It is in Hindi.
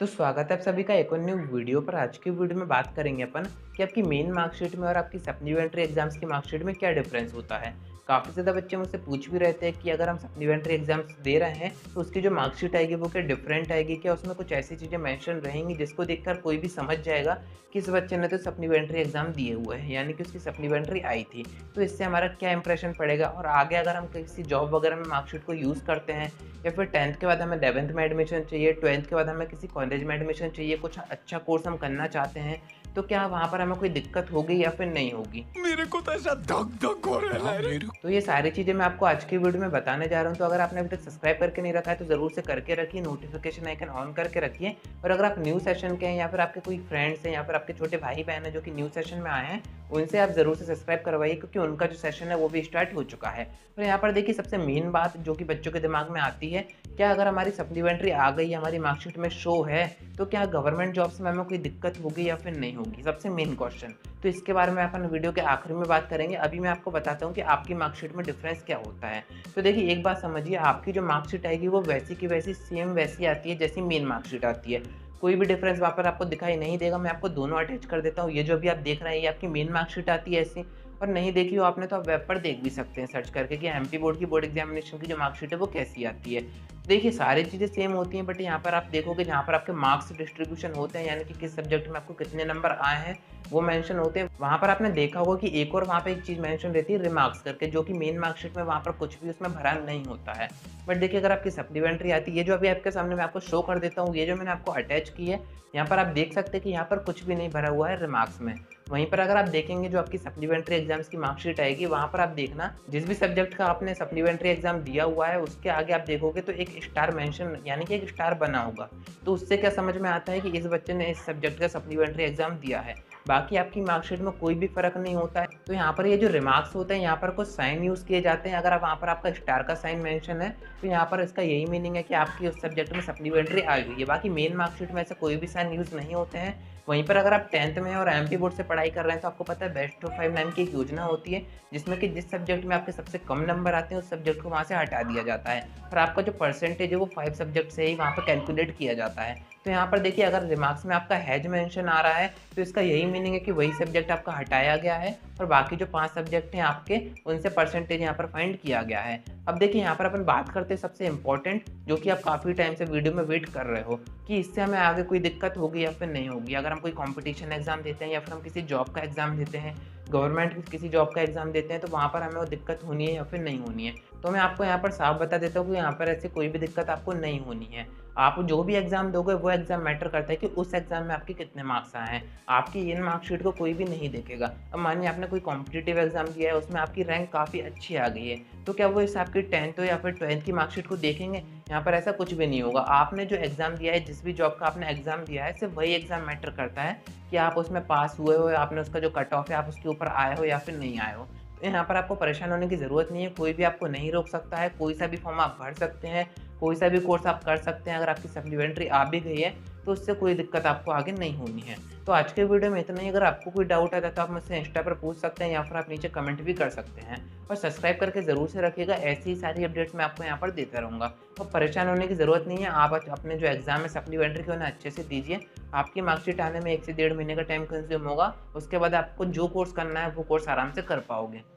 तो स्वागत है आप सभी का एक और न्यू वीडियो पर। आज की वीडियो में बात करेंगे अपन कि आपकी मेन मार्कशीट में और आपकी सप्लीमेंट्री एग्जाम्स की मार्कशीट में क्या डिफरेंस होता है। काफ़ी ज़्यादा बच्चे मुझसे पूछ भी रहते हैं कि अगर हम सप्लीमेंट्री एग्जाम्स दे रहे हैं तो उसकी जो मार्कशीट आएगी वो क्या डिफरेंट आएगी, क्या उसमें कुछ ऐसी चीज़ें मेंशन रहेंगी जिसको देखकर कोई भी समझ जाएगा कि इस बच्चे ने तो सप्लीमेंट्री एग्जाम दिए हुए हैं, यानी कि उसकी सप्लीमेंट्री आई थी, तो इससे हमारा क्या इंप्रेशन पड़ेगा और आगे अगर हम किसी जॉब वगैरह में मार्कशीट को यूज़ करते हैं या फिर 10th के बाद हमें 11th में एडमिशन चाहिए, 12th के बाद हमें किसी कॉलेज में एडमिशन चाहिए, कुछ अच्छा कोर्स हम करना चाहते हैं, तो क्या वहाँ पर हमें कोई दिक्कत होगी या फिर नहीं होगी। मेरे को तो ऐसा धक धक हो रहा है। तो ये सारी चीज़ें मैं आपको आज की वीडियो में बताने जा रहा हूँ। तो अगर आपने अभी तक सब्सक्राइब करके नहीं रखा है तो ज़रूर से करके रखिए, नोटिफिकेशन आइकन ऑन करके रखिए। और अगर आप न्यू सेशन के हैं या फिर आपके कोई फ्रेंड्स हैं या फिर आपके छोटे भाई बहन हैं जो कि न्यू सेशन में आए हैं, उनसे आप ज़रूर से सब्सक्राइब करवाइए क्योंकि उनका जो सेशन है वो भी स्टार्ट हो चुका है। और यहाँ पर देखिए सबसे मेन बात जो कि बच्चों के दिमाग में आती है, क्या अगर हमारी सप्लीमेंट्री आ गई, हमारी मार्कशीट में शो है, तो क्या गवर्नमेंट जॉब्स में हमें कोई दिक्कत होगी या फिर नहीं होगी, सबसे मेन क्वेश्चन। तो इसके बारे में अपन वीडियो के आखिर में बात करेंगे। अभी मैं आपको बताता हूँ कि आपकी मार्कशीट में डिफरेंस क्या होता है। तो देखिए एक बात समझिए, आपकी जो मार्कशीट आएगी वो वैसी की वैसी सेम वैसी आती है जैसी मेन मार्कशीट आती है, कोई भी डिफरेंस वहाँ पर आपको दिखाई नहीं देगा। मैं आपको दोनों अटैच कर देता हूँ। ये जो भी आप देख रहे हैं ये आपकी मेन मार्कशीट आती है ऐसी, और नहीं देखी हो आपने तो आप वेब पर देख भी सकते हैं सर्च करके कि एमपी बोर्ड की बोर्ड एग्जामिनेशन की जो मार्कशीट है वो कैसी आती है। देखिए सारी चीज़ें सेम होती हैं, बट यहाँ पर आप देखोगे जहाँ पर आपके मार्क्स डिस्ट्रीब्यूशन होते हैं, यानी कि किस सब्जेक्ट में आपको कितने नंबर आए हैं वो मेंशन होते हैं। वहाँ पर आपने देखा होगा कि एक और वहाँ पे एक चीज़ मेंशन रहती है रिमार्क्स करके, जो कि मेन मार्कशीट में वहाँ पर कुछ भी उसमें भरा नहीं होता है। बट देखिए अगर आपकी सप्लीमेंट्री आती है, ये जो अभी आपके सामने मैं आपको शो कर देता हूँ, ये जो मैंने आपको अटैच की है, यहाँ पर आप देख सकते हैं कि यहाँ पर कुछ भी नहीं भरा हुआ है रिमार्क्स में। वहीं पर अगर आप देखेंगे जो आपकी सप्लीमेंट्री एग्जाम्स की मार्कशीट आएगी, वहाँ पर आप देखना जिस भी सब्जेक्ट का आपने सप्लीमेंट्री एग्जाम दिया हुआ है उसके आगे आप देखोगे तो एक स्टार मेंशन यानी कि एक स्टार बना होगा। तो उससे क्या समझ में आता है कि इस बच्चे ने इस सब्जेक्ट का सप्लीमेंट्री एग्जाम दिया है। बाकी आपकी मार्कशीट में कोई भी फर्क नहीं होता है। तो यहाँ पर ये जो रिमार्क्स होते हैं यहाँ पर कुछ साइन यूज़ किए जाते हैं। अगर वहाँ पर आपका स्टार का साइन मेंशन है तो यहाँ पर इसका यही मीनिंग है कि आपकी उस सब्जेक्ट में सप्लीमेंट्री आ गई है। बाकी मेन मार्कशीट में ऐसे कोई भी साइन यूज़ नहीं होते हैं। वहीं पर अगर आप 10th में और एमपी बोर्ड से पढ़ाई कर रहे हैं तो आपको पता है बेस्ट ऑफ 5 नाम की एक योजना होती है जिसमें कि जिस सब्जेक्ट में आपके सबसे कम नंबर आते हैं उस सब्जेक्ट को वहाँ से हटा दिया जाता है और आपका जो परसेंटेज है वो 5 सब्जेक्ट से ही वहाँ पर कैलकुलेट किया जाता है। तो यहाँ पर देखिए अगर रिमार्क्स में आपका हैज मेंशन आ रहा है तो इसका यही मीनिंग है कि वही सब्जेक्ट आपका हटाया गया है और बाकी जो 5 सब्जेक्ट हैं आपके उनसे परसेंटेज यहाँ पर फाइंड किया गया है। अब देखिए यहाँ पर अपन बात करते हैं सबसे इम्पॉर्टेंट, जो कि आप काफ़ी टाइम से वीडियो में वेट कर रहे हो कि इससे हमें आगे कोई दिक्कत होगी या फिर नहीं होगी। अगर हम कोई कॉम्पिटिशन एग्जाम देते हैं या फिर हम किसी जॉब का एग्ज़ाम देते हैं, गवर्नमेंट किसी जॉब का एग्ज़ाम देते हैं, तो वहाँ पर हमें वो दिक्कत होनी है या फिर नहीं होनी है। तो मैं आपको यहाँ पर साफ बता देता हूँ कि यहाँ पर ऐसी कोई भी दिक्कत आपको नहीं होनी है। आप जो भी एग्ज़ाम दोगे वो एग्ज़ाम मैटर करता है कि उस एग्ज़ाम में आपके कितने मार्क्स आए हैं। आपकी इन मार्कशीट को कोई भी नहीं देखेगा। अब मानिए आपने कोई कॉम्पिटिटिव एग्ज़ाम दिया है उसमें आपकी रैंक काफ़ी अच्छी आ गई है, तो क्या वो इस आपकी 10th या फिर 12th की मार्कशीट को देखेंगे? यहाँ पर ऐसा कुछ भी नहीं होगा। आपने जो एग्ज़ाम दिया है, जिस भी जॉब का आपने एग्ज़ाम दिया है, सिर्फ वही एग्ज़ाम मैटर करता है कि आप उसमें पास हुए हो, आपने उसका जो कट ऑफ है आप उसके ऊपर आए हो या फिर नहीं आए हो। तो यहाँ पर आपको परेशान होने की ज़रूरत नहीं है। कोई भी आपको नहीं रोक सकता है, कोई सा भी फॉर्म आप भर सकते हैं, कोई सा भी कोर्स आप कर सकते हैं। अगर आपकी सप्लीमेंट्री आ भी गई है तो उससे कोई दिक्कत आपको आगे नहीं होनी है। तो आज के वीडियो में इतना ही। अगर आपको कोई डाउट आता है तो आप मुझसे इंस्टा पर पूछ सकते हैं या फिर आप नीचे कमेंट भी कर सकते हैं। और सब्सक्राइब करके ज़रूर से रखिएगा, ऐसी ही सारी अपडेट्स मैं आपको यहाँ पर देता रहूँगा। तो परेशान होने की ज़रूरत नहीं है। आप अपने जो एग्ज़ाम है सप्लीमेंट्री की उन्हें अच्छे से दीजिए। आपकी मार्कशीट आने में 1 से 1.5 महीने का टाइम कंज्यूम होगा। उसके बाद आपको जो कोर्स करना है वो कोर्स आराम से कर पाओगे।